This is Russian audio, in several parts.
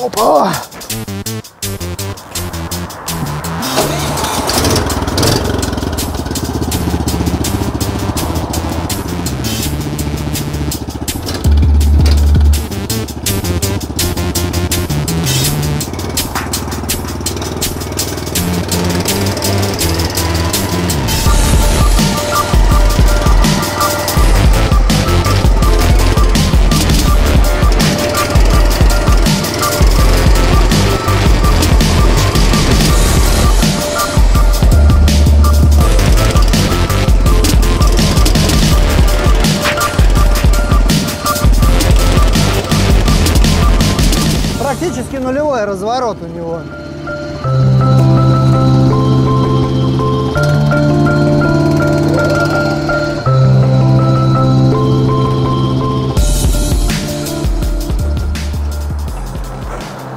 Опа! Практически нулевой разворот у него.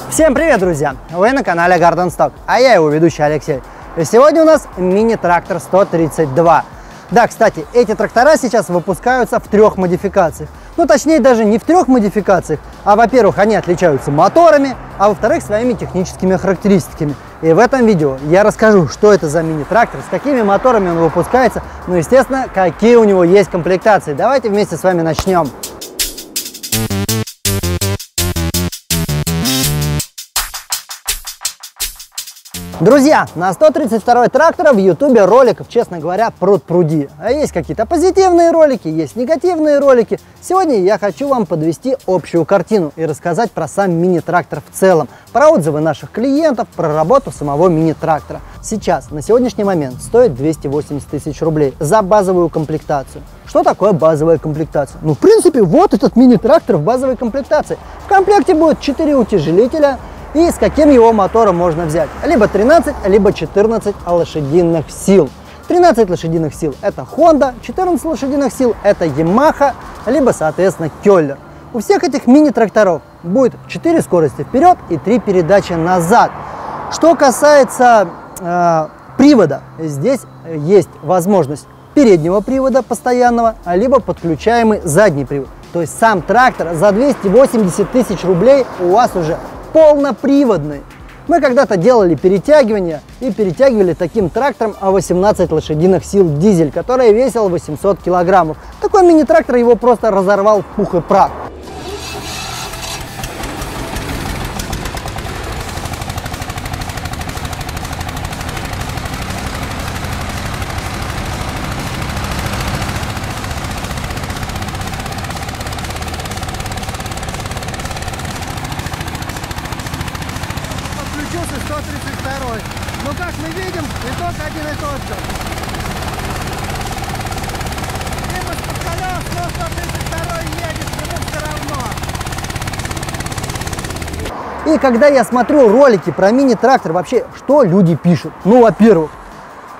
Всем привет, друзья! Вы на канале Garden Stock, а я его ведущий Алексей. И сегодня у нас мини-трактор 132. Да, кстати, эти трактора сейчас выпускаются в трех модификациях. Ну, точнее, даже не в трех модификациях, а, во-первых, они отличаются моторами, а, во-вторых, своими техническими характеристиками. И в этом видео я расскажу, что это за мини-трактор, с какими моторами он выпускается, ну, естественно, какие у него есть комплектации. Давайте вместе с вами начнем. Друзья, на 132-й трактор в ютубе роликов, честно говоря, пруд-пруди. А есть какие-то позитивные ролики, есть негативные ролики. Сегодня я хочу вам подвести общую картину и рассказать про сам мини-трактор в целом, про отзывы наших клиентов, про работу самого мини-трактора. Сейчас, на сегодняшний момент, стоит 280 тысяч рублей за базовую комплектацию. Что такое базовая комплектация? Ну, в принципе, вот этот мини-трактор в базовой комплектации. В комплекте будет 4 утяжелителя. И с каким его мотором можно взять? Либо 13, либо 14 лошадиных сил. 13 лошадиных сил – это Honda, 14 лошадиных сил – это Yamaha, либо, соответственно, Келлер. У всех этих мини-тракторов будет 4 скорости вперед и 3 передачи назад. Что касается привода, здесь есть возможность переднего привода постоянного, либо подключаемый задний привод. То есть сам трактор за 280 тысяч рублей у вас уже полноприводный. Мы когда-то делали перетягивание и перетягивали таким трактором 18 лошадиных сил дизель, который весил 800 килограммов. Такой мини-трактор его просто разорвал в пух и прах. Но, как мы видим, итог один и тот же. Либо с колес, но 132 едет, ему все равно. И когда я смотрю ролики про мини-трактор, вообще, что люди пишут? Ну, во-первых,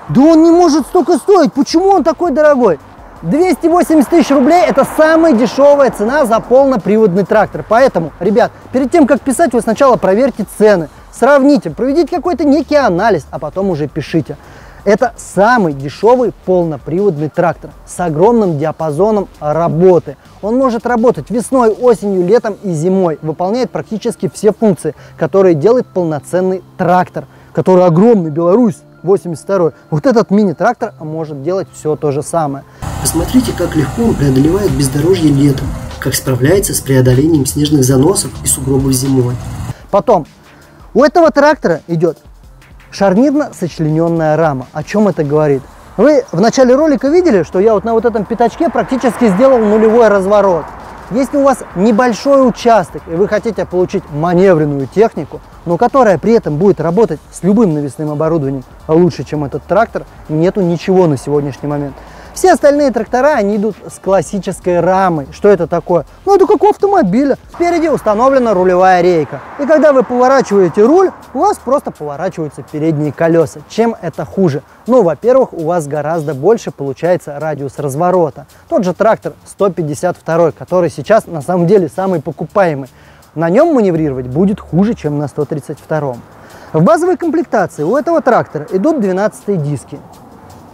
да он не может столько стоить, почему он такой дорогой? 280 тысяч рублей – это самая дешевая цена за полноприводный трактор. Поэтому, ребят, перед тем, как писать, вы сначала проверьте цены. Сравните, проведите какой-то некий анализ, а потом уже пишите. Это самый дешевый полноприводный трактор с огромным диапазоном работы. Он может работать весной, осенью, летом и зимой. Выполняет практически все функции, которые делает полноценный трактор, который огромный, Беларусь 82-й. Вот этот мини-трактор может делать все то же самое. Посмотрите, как легко он преодолевает бездорожье летом, как справляется с преодолением снежных заносов и сугробов зимой. Потом. У этого трактора идет шарнирно-сочлененная рама. О чем это говорит? Вы в начале ролика видели, что я вот на вот этом пятачке практически сделал нулевой разворот. Если у вас небольшой участок и вы хотите получить маневренную технику, но которая при этом будет работать с любым навесным оборудованием лучше, чем этот трактор, нету ничего на сегодняшний момент. Все остальные трактора, они идут с классической рамой. Что это такое? Ну, это как у автомобиля. Спереди установлена рулевая рейка. И когда вы поворачиваете руль, у вас просто поворачиваются передние колеса. Чем это хуже? Ну, во-первых, у вас гораздо больше получается радиус разворота. Тот же трактор 152, который сейчас на самом деле самый покупаемый. На нем маневрировать будет хуже, чем на 132. В базовой комплектации у этого трактора идут 12-е диски.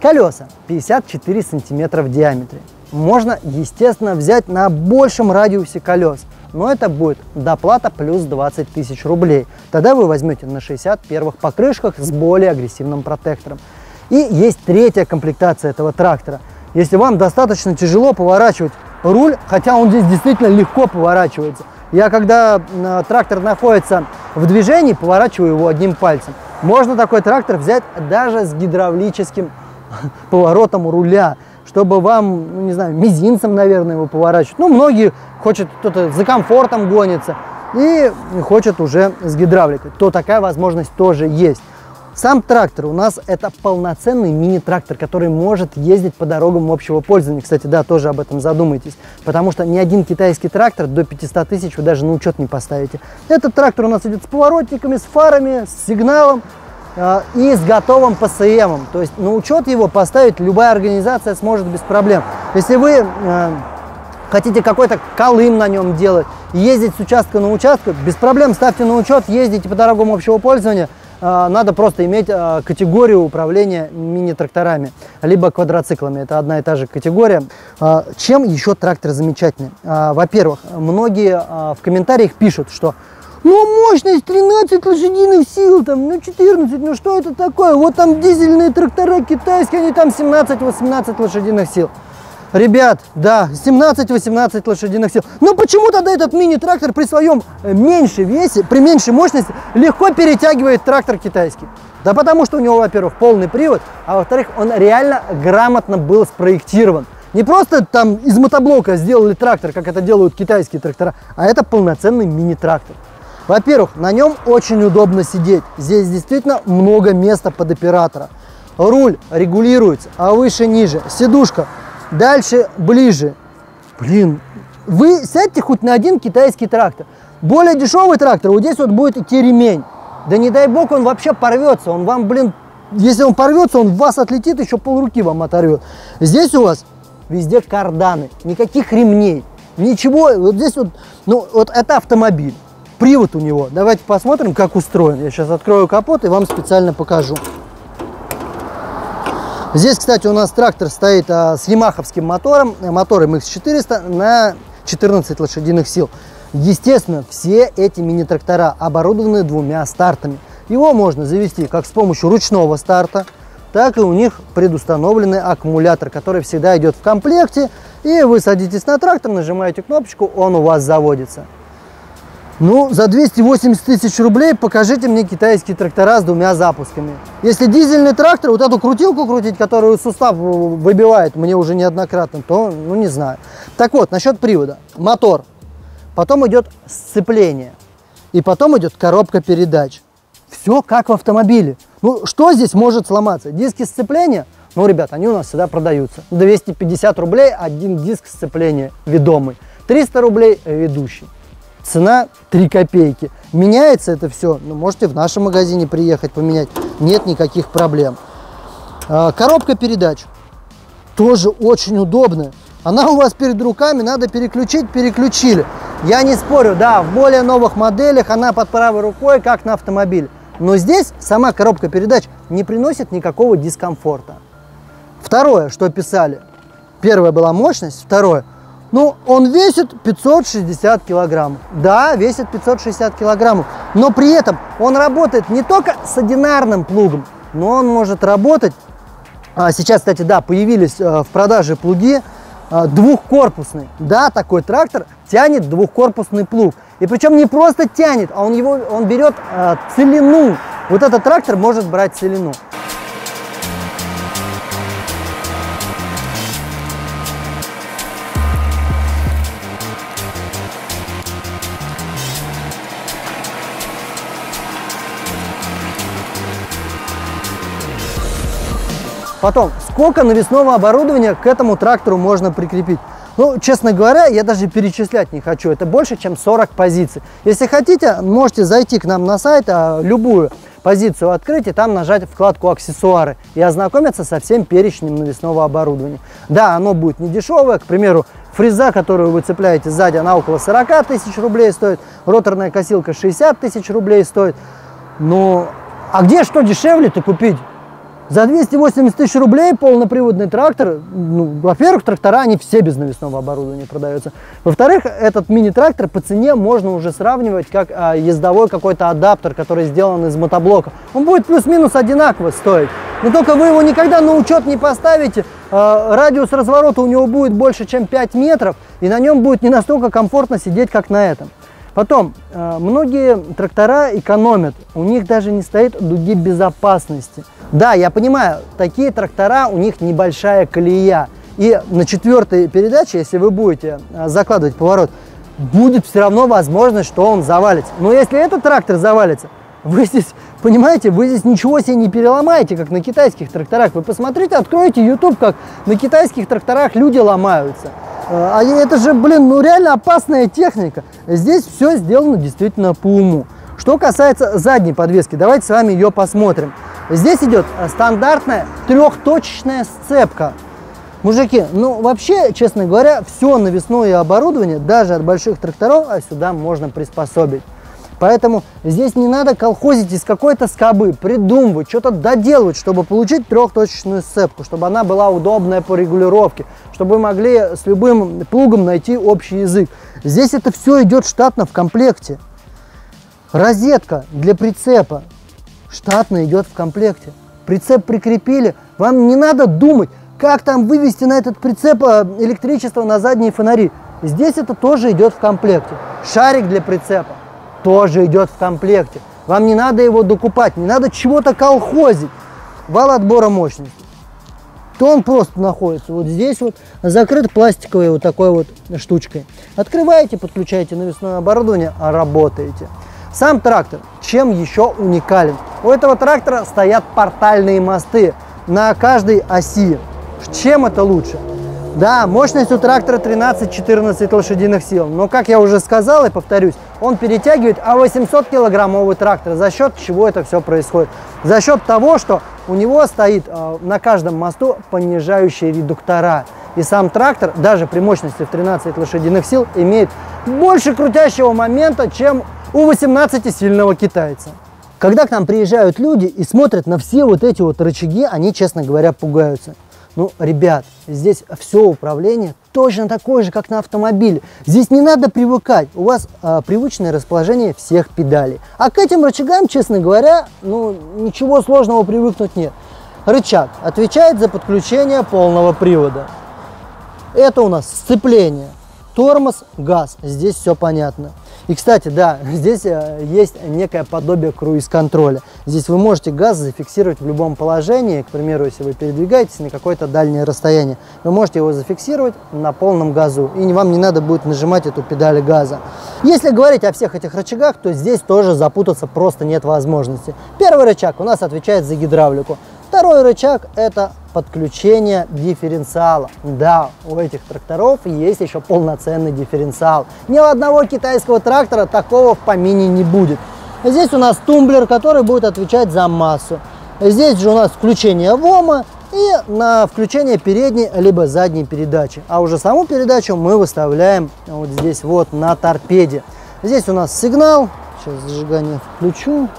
Колеса 54 сантиметра в диаметре. Можно, естественно, взять на большем радиусе колес. но это будет доплата плюс 20 тысяч рублей. Тогда вы возьмете на 61-х покрышках с более агрессивным протектором. И есть третья комплектация этого трактора. Если вам достаточно тяжело поворачивать руль, хотя он здесь действительно легко поворачивается. Я когда трактор находится в движении, поворачиваю его одним пальцем. Можно такой трактор взять даже с гидравлическим поворотом руля, чтобы вам, ну, не знаю, мизинцем, наверное, его поворачивать. Ну, многие хочет, кто-то за комфортом гонится и хочет уже с гидравликой. То такая возможность тоже есть. Сам трактор у нас это полноценный мини-трактор, который может ездить по дорогам общего пользования. Кстати, да, тоже об этом задумайтесь, потому что ни один китайский трактор до 500 тысяч вы даже на учет не поставите. Этот трактор у нас идет с поворотниками, с фарами, с сигналом и с готовым ПСМом. То есть на учет его поставить любая организация сможет без проблем. Если вы хотите какой-то колым на нем делать, ездить с участка на участок, без проблем ставьте на учет, ездите по дорогам общего пользования. Надо просто иметь категорию управления мини-тракторами, либо квадроциклами. Это одна и та же категория. Чем еще трактор замечательный? Во-первых, многие в комментариях пишут, что ну мощность 13 лошадиных сил, там, ну 14, ну что это такое? Вот там дизельные трактора китайские, они там 17-18 лошадиных сил. Ребят, да, 17-18 лошадиных сил. Но почему тогда этот мини-трактор при своем меньшем весе, при меньшей мощности, легко перетягивает трактор китайский? Да потому что у него, во-первых, полный привод, а во-вторых, он реально грамотно был спроектирован. Не просто там из мотоблока сделали трактор, как это делают китайские трактора, а это полноценный мини-трактор. Во-первых, на нем очень удобно сидеть. Здесь действительно много места под оператора. Руль регулируется, а выше-ниже. Сидушка. Дальше ближе. Блин, вы сядьте хоть на один китайский трактор. Более дешевый трактор, вот здесь вот будет идти ремень. Да не дай бог он вообще порвется. Он вам, блин, если он порвется, он в вас отлетит, еще полруки вам оторвет. Здесь у вас везде карданы, никаких ремней, ничего. Вот здесь вот, ну вот это автомобиль. Привод у него. Давайте посмотрим, как устроен. Я сейчас открою капот и вам специально покажу. Здесь, кстати, у нас трактор стоит с Ремаховским мотором, мотором МХ 400 на 14 лошадиных сил. Естественно, все эти мини-трактора оборудованы двумя стартами. Его можно завести как с помощью ручного старта, так и у них предустановленный аккумулятор, который всегда идет в комплекте. И вы садитесь на трактор, нажимаете кнопочку, он у вас заводится. Ну, за 280 тысяч рублей покажите мне китайские трактора с двумя запусками. Если дизельный трактор, вот эту крутилку крутить, которую сустав выбивает мне уже неоднократно, то, ну, не знаю. Так вот, насчет привода. Мотор. Потом идет сцепление. И потом идет коробка передач. Все как в автомобиле. Ну, что здесь может сломаться? Диски сцепления? Ну, ребят, они у нас всегда продаются. 250 рублей один диск сцепления ведомый. 300 рублей ведущий. Цена 3 копейки. Меняется это все, ну, можете в нашем магазине приехать поменять. Нет никаких проблем. Коробка передач. Тоже очень удобная. Она у вас перед руками, надо переключить, переключили. Я не спорю, да, в более новых моделях она под правой рукой, как на автомобиле. Но здесь сама коробка передач не приносит никакого дискомфорта. Второе, что писали. Первое была мощность, второе. Ну, он весит 560 килограммов. Да, весит 560 килограммов. Но при этом он работает не только с одинарным плугом, но он может работать. Сейчас, кстати, да, появились в продаже плуги двухкорпусные. Да, такой трактор тянет двухкорпусный плуг. И причем не просто тянет, а он берет целину. Вот этот трактор может брать целину. Потом, сколько навесного оборудования к этому трактору можно прикрепить? Ну, честно говоря, я даже перечислять не хочу. Это больше, чем 40 позиций. Если хотите, можете зайти к нам на сайт, любую позицию открыть и там нажать вкладку «Аксессуары» и ознакомиться со всем перечнем навесного оборудования. Да, оно будет не дешевое. К примеру, фреза, которую вы цепляете сзади, она около 40 тысяч рублей стоит. Роторная косилка 60 тысяч рублей стоит. Ну, а где что дешевле-то купить? За 280 тысяч рублей полноприводный трактор, ну, во-первых, трактора, они все без навесного оборудования продаются. Во-вторых, этот мини-трактор по цене можно уже сравнивать как ездовой какой-то адаптер, который сделан из мотоблока. Он будет плюс-минус одинаково стоить, но только вы его никогда на учет не поставите. Радиус разворота у него будет больше, чем 5 метров, и на нем будет не настолько комфортно сидеть, как на этом. Потом, многие трактора экономят, у них даже не стоит дуги безопасности. Да, я понимаю, такие трактора, у них небольшая колея. И на четвертой передаче, если вы будете закладывать поворот, будет все равно возможность, что он завалится. Но если этот трактор завалится, вы здесь, понимаете, вы здесь ничего себе не переломаете, как на китайских тракторах. Вы посмотрите, откройте YouTube, как на китайских тракторах люди ломаются. А это же, блин, ну реально опасная техника. Здесь все сделано действительно по уму. Что касается задней подвески, давайте с вами ее посмотрим. Здесь идет стандартная трехточечная сцепка. Мужики, ну вообще, честно говоря, все навесное оборудование, даже от больших тракторов, сюда можно приспособить. Поэтому здесь не надо колхозить из какой-то скобы, придумывать, что-то доделывать, чтобы получить трехточечную сцепку, чтобы она была удобная по регулировке, чтобы вы могли с любым плугом найти общий язык. Здесь это все идет штатно в комплекте. Розетка для прицепа штатно идет в комплекте. Прицеп прикрепили, вам не надо думать, как там вывести на этот прицеп электричество на задние фонари. Здесь это тоже идет в комплекте. Шарик для прицепа тоже идет в комплекте. Вам не надо его докупать, не надо чего-то колхозить. Вал отбора мощности. То он просто находится вот здесь вот, закрыт пластиковой вот такой вот штучкой. Открываете, подключаете навесное оборудование, а работаете. Сам трактор чем еще уникален? У этого трактора стоят портальные мосты на каждой оси. Чем это лучше? Да, мощность у трактора 13-14 лошадиных сил, но, как я уже сказал и повторюсь, он перетягивает 800-килограммовый трактор. За счет чего это все происходит? За счет того, что у него стоит на каждом мосту понижающие редуктора. И сам трактор, даже при мощности в 13 лошадиных сил, имеет больше крутящего момента, чем у 18-сильного китайца. Когда к нам приезжают люди и смотрят на все вот эти вот рычаги, они, честно говоря, пугаются. Ну, ребят, здесь все управление точно такое же, как на автомобиле. Здесь не надо привыкать, у вас привычное расположение всех педалей. А к этим рычагам, честно говоря, ну, ничего сложного привыкнуть нет. Рычаг отвечает за подключение полного привода. Это у нас сцепление, тормоз, газ. Здесь все понятно. И, кстати, да, здесь есть некое подобие круиз-контроля. Здесь вы можете газ зафиксировать в любом положении. К примеру, если вы передвигаетесь на какое-то дальнее расстояние, вы можете его зафиксировать на полном газу, и вам не надо будет нажимать эту педаль газа. Если говорить о всех этих рычагах, то здесь тоже запутаться просто нет возможности. Первый рычаг у нас отвечает за гидравлику. Второй рычаг – это подключение дифференциала. Да, у этих тракторов есть еще полноценный дифференциал. Ни у одного китайского трактора такого в помине не будет. Здесь у нас тумблер, который будет отвечать за массу. Здесь же у нас включение ВОМа и на включение передней либо задней передачи. А уже саму передачу мы выставляем вот здесь вот на торпеде. Здесь у нас сигнал. Сейчас зажигание включу.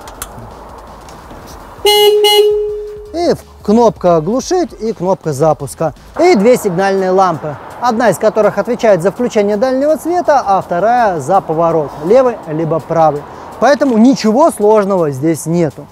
И кнопка глушить и кнопка запуска. И две сигнальные лампы, одна из которых отвечает за включение дальнего света, а вторая за поворот, левый либо правый. Поэтому ничего сложного здесь нету.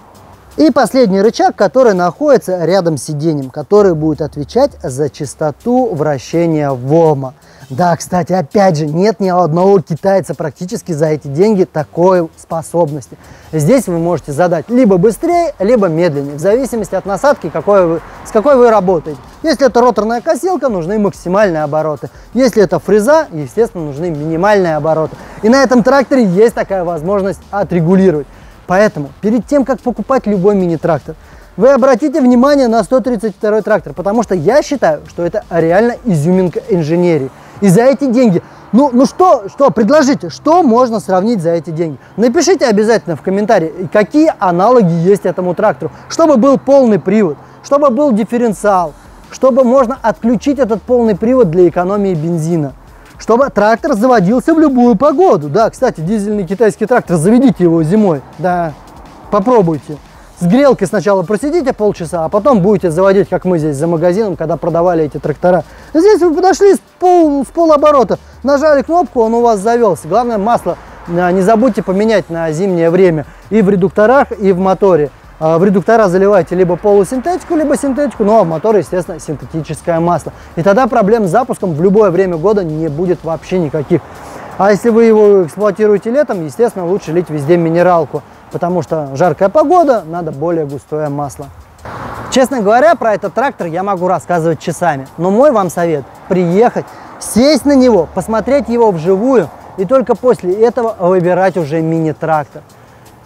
И последний рычаг, который находится рядом с сиденьем, который будет отвечать за частоту вращения ВОМа. Да, кстати, опять же, нет ни одного китайца практически за эти деньги такой способности. Здесь вы можете задать либо быстрее, либо медленнее, в зависимости от насадки, с какой вы работаете. Если это роторная косилка, нужны максимальные обороты. Если это фреза, естественно, нужны минимальные обороты. И на этом тракторе есть такая возможность отрегулировать. Поэтому перед тем, как покупать любой мини-трактор, вы обратите внимание на 132-й трактор, потому что я считаю, что это реально изюминка инженерии. И за эти деньги, ну что предложите, что можно сравнить за эти деньги? Напишите обязательно в комментарии, какие аналоги есть этому трактору, чтобы был полный привод, чтобы был дифференциал, чтобы можно отключить этот полный привод для экономии бензина, чтобы трактор заводился в любую погоду. Да, кстати, дизельный китайский трактор, заведите его зимой, да, попробуйте. С грелкой сначала просидите полчаса, а потом будете заводить, как мы здесь за магазином, когда продавали эти трактора. Здесь вы подошли с полоборота, нажали кнопку, он у вас завелся. Главное, масло не забудьте поменять на зимнее время и в редукторах, и в моторе. В редуктора заливайте либо полусинтетику, либо синтетику, ну а в моторе, естественно, синтетическое масло. И тогда проблем с запуском в любое время года не будет вообще никаких. А если вы его эксплуатируете летом, естественно, лучше лить везде минералку, потому что жаркая погода, надо более густое масло. Честно говоря, про этот трактор я могу рассказывать часами, но мой вам совет – приехать, сесть на него, посмотреть его вживую и только после этого выбирать уже мини-трактор.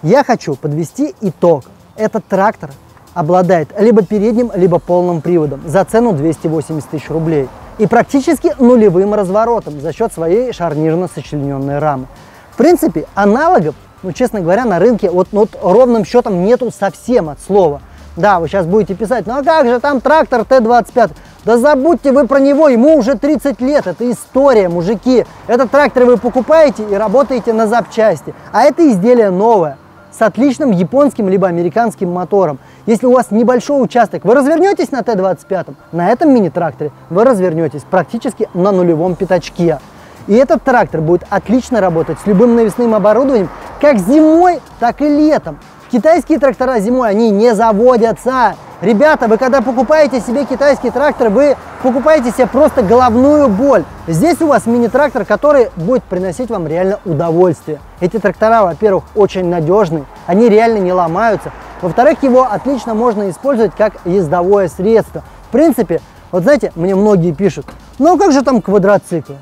Я хочу подвести итог. Этот трактор обладает либо передним, либо полным приводом за цену 280 тысяч рублей и практически нулевым разворотом за счет своей шарнирно-сочлененной рамы. В принципе, аналогов, ну, честно говоря, на рынке вот ровным счетом нету совсем от слова. Да, вы сейчас будете писать, ну а как же там трактор Т-25? Да забудьте вы про него, ему уже 30 лет, это история, мужики. Этот трактор вы покупаете и работаете на запчасти, а это изделие новое, с отличным японским либо американским мотором. Если у вас небольшой участок, вы развернетесь на Т-25, на этом мини-тракторе вы развернетесь практически на нулевом пятачке. И этот трактор будет отлично работать с любым навесным оборудованием, как зимой, так и летом. Китайские трактора зимой, они не заводятся. Ребята, вы когда покупаете себе китайский трактор, вы покупаете себе просто головную боль. Здесь у вас мини-трактор, который будет приносить вам реально удовольствие. Эти трактора, во-первых, очень надежные, они реально не ломаются. Во-вторых, его отлично можно использовать как ездовое средство. В принципе, вот знаете, мне многие пишут, ну как же там квадроцикл?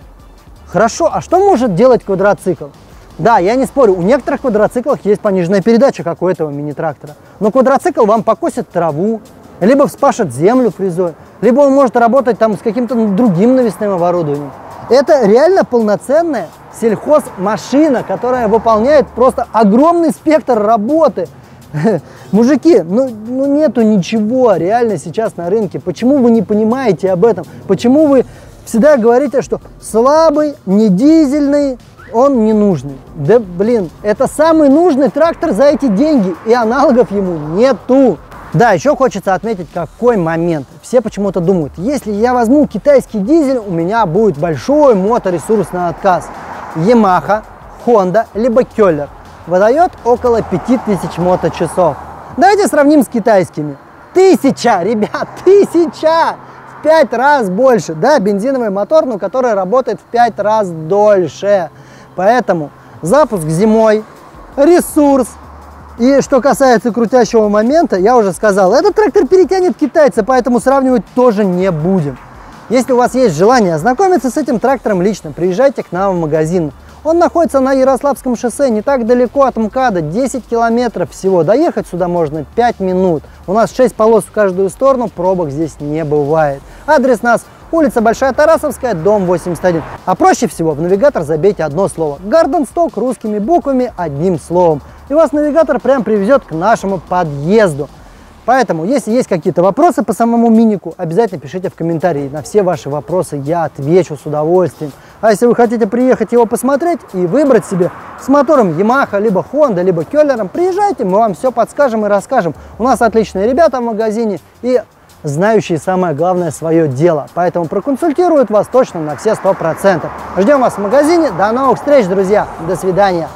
Хорошо, а что может делать квадроцикл? Да, я не спорю, у некоторых квадроциклах есть пониженная передача, как у этого мини-трактора. Но квадроцикл вам покосит траву, либо вспашет землю фрезой, либо он может работать там с каким-то другим навесным оборудованием. Это реально полноценная сельхозмашина, которая выполняет просто огромный спектр работы. Мужики, ну нету ничего реально сейчас на рынке. Почему вы не понимаете об этом? Почему вы всегда говорите, что слабый, не дизельный, он не нужный? Да блин, это самый нужный трактор за эти деньги, и аналогов ему нету. Да, еще хочется отметить какой момент. Все почему-то думают, если я возьму китайский дизель, у меня будет большой моторесурсный отказ. Yamaha, Honda, либо Келлер выдает около 5000 моточасов. Давайте сравним с китайскими. 1000, ребят, 1000! В 5 раз больше. Да, бензиновый мотор, но который работает в 5 раз дольше. Поэтому запуск зимой, ресурс. И что касается крутящего момента, я уже сказал, этот трактор перетянет китайца, поэтому сравнивать тоже не будем. Если у вас есть желание ознакомиться с этим трактором лично, приезжайте к нам в магазин. Он находится на Ярославском шоссе, не так далеко от МКАДа, 10 километров всего. Доехать сюда можно 5 минут. У нас 6 полос в каждую сторону, пробок здесь не бывает. Адрес нас: улица Большая Тарасовская, дом 81. А проще всего в навигатор забейте одно слово. Гарденсток русскими буквами, одним словом. И вас навигатор прям привезет к нашему подъезду. Поэтому, если есть какие-то вопросы по самому минику, обязательно пишите в комментарии. На все ваши вопросы я отвечу с удовольствием. А если вы хотите приехать его посмотреть и выбрать себе с мотором Yamaha, либо Honda, либо Келлером, приезжайте, мы вам все подскажем и расскажем. У нас отличные ребята в магазине и знающие, самое главное, свое дело. Поэтому проконсультируют вас точно на все 100%. Ждем вас в магазине. До новых встреч, друзья. До свидания.